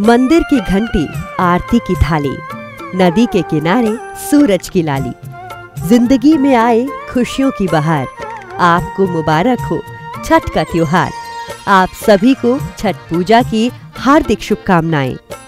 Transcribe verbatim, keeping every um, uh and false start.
मंदिर की घंटी, आरती की थाली, नदी के किनारे सूरज की लाली, जिंदगी में आए खुशियों की बहार। आपको मुबारक हो छठ का त्योहार। आप सभी को छठ पूजा की हार्दिक शुभकामनाएं।